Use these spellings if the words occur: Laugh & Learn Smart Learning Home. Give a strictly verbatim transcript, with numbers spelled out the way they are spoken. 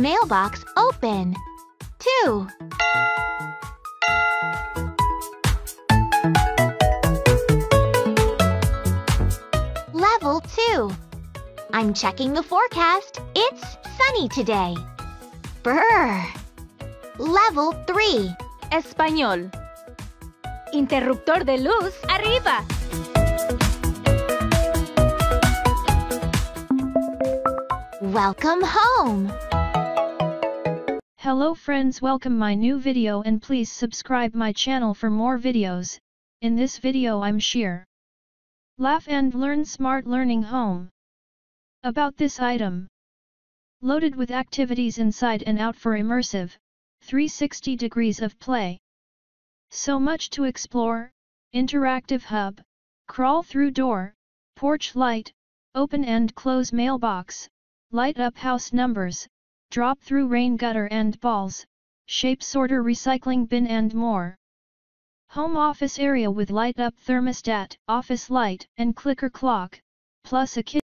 Mailbox open. two. Level two. I'm checking the forecast. It's sunny today. Brr. Level three. Español. Interruptor de luz arriba. Welcome home. Hello friends, welcome my new video and please subscribe my channel for more videos. In this video I'm share Laugh and Learn Smart Learning Home. About this item. Loaded with activities inside and out for immersive, three sixty degrees of play. So much to explore, interactive hub, crawl through door, porch light, open and close mailbox, light up house numbers, drop through rain gutter and balls, shape sorter recycling bin and more. Home office area with light up thermostat, office light and clicker clock, plus a kitchen.